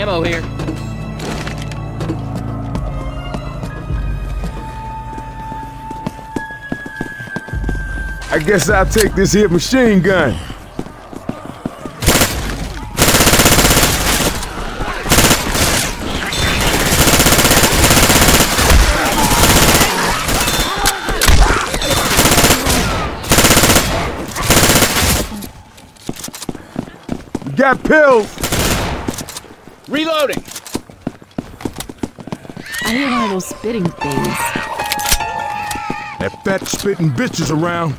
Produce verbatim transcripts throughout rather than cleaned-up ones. ammo here. I guess I'll take this here machine gun. You got pills. Reloading. I hear one of those spitting things. That fat spitting bitch is around.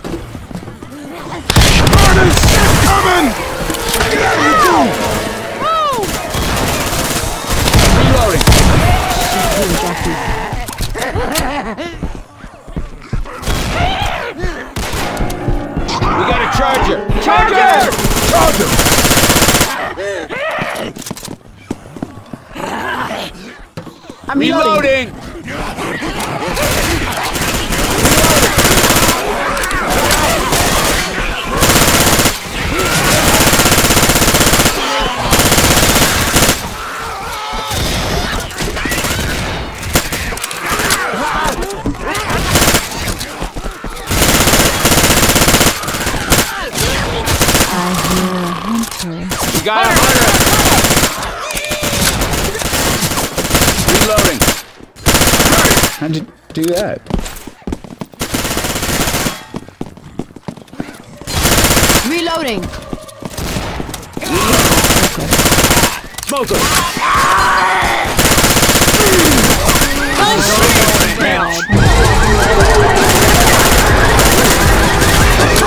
Coming! Get out of the door! Move! Reloading. We got a charger! Charger! Charger! I'm reloading! Reloading. You got a hunter! Reloading! How'd you do that? Reloading! Smoker! Oh, shit!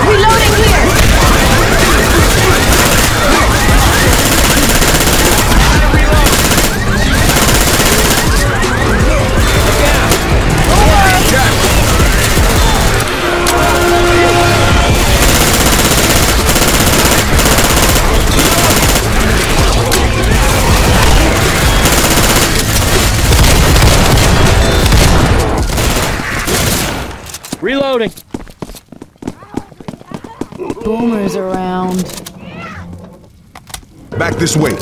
Reloading here! Reloading. Boomer's around. Back this way.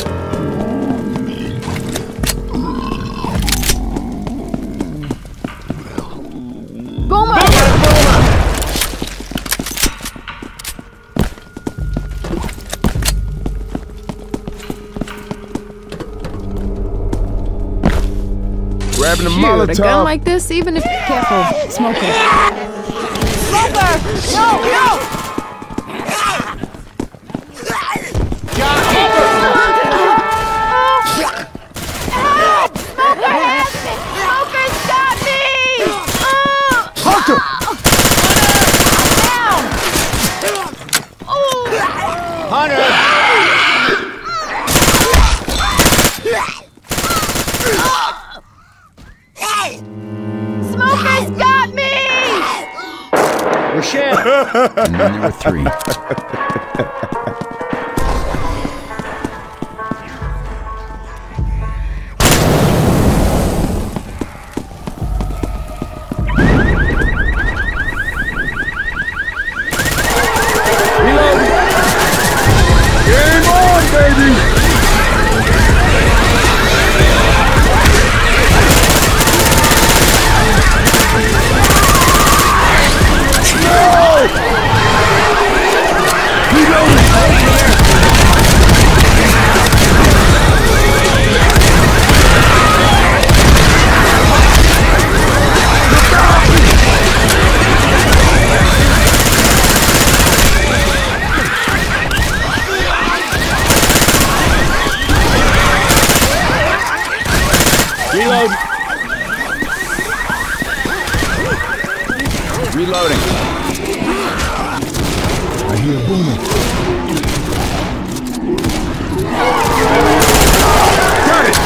Boomer! Boomer! Boomer! Grabbing a Molotov. A gun like this, even if you're careful, smoke it. No! No! Number three. Reloading. I hear a boomer. Got it!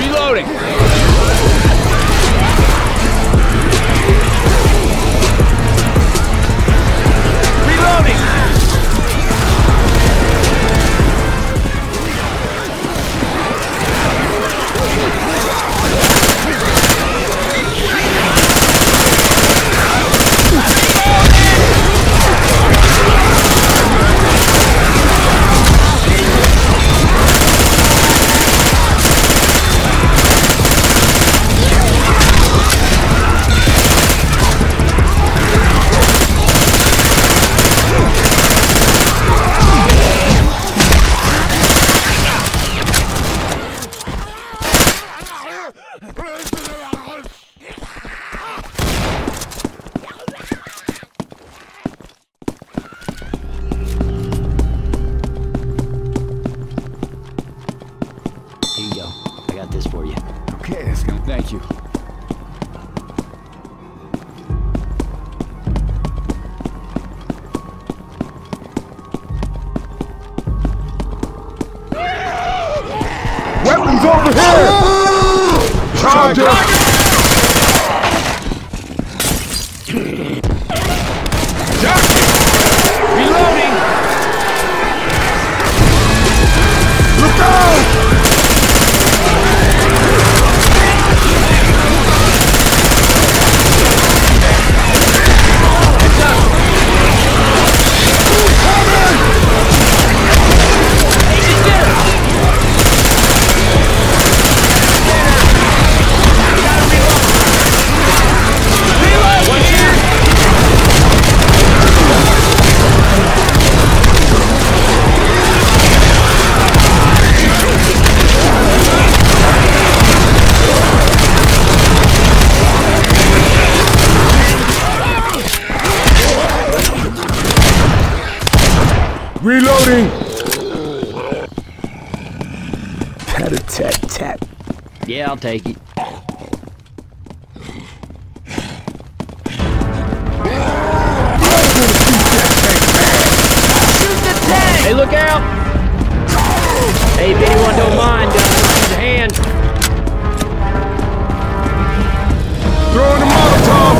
Reloading. Reloading. Come on. Thank you. Weapons over here! Charge it! Reloading! Look out! Reloading! Tat a tat tat. Yeah, I'll take it. Shoot the tank! Hey, look out! Hey, if anyone don't mind, uh, raise your hand. Throwing a Molotov!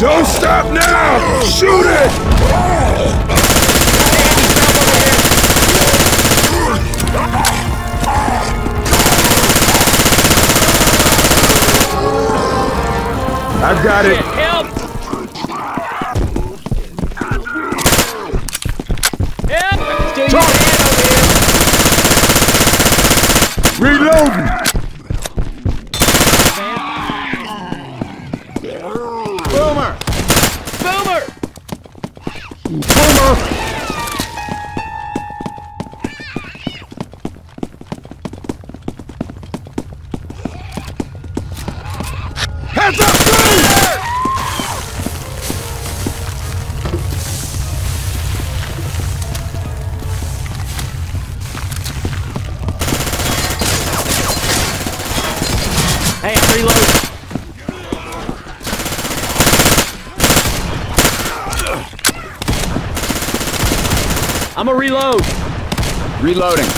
Don't stop now! Shoot it! I got it! Help! Help! I can still use your hand over here! Reloading! Heads up, please! Hey, I'm reloading. I'm a reload. Reloading.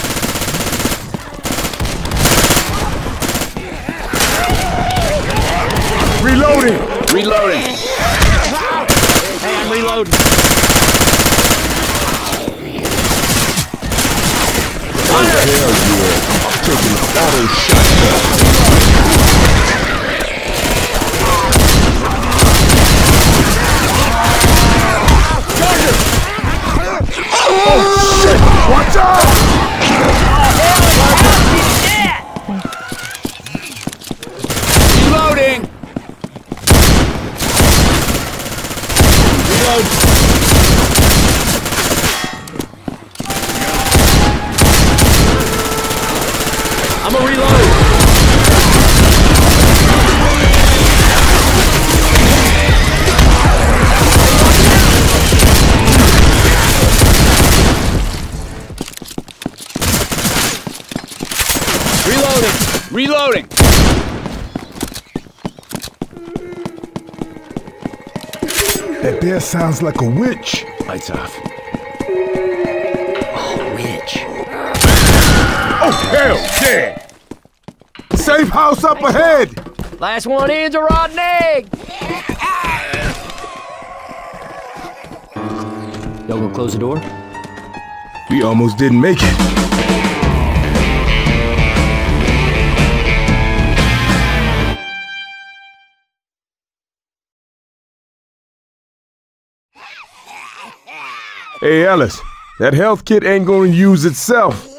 Reloading. Reloading. Hey, I'm reloading. What the hell you are? I'm taking an auto shotgun. Oh shit! Watch out! I'm a reload! Reloading! Reloading! That there sounds like a witch. Lights off. Oh, witch. Oh, hell yeah! Safe house up ahead! Last one in's a rotten egg! Y'all gonna close the door? We almost didn't make it. Hey, Ellis, that health kit ain't gonna use itself.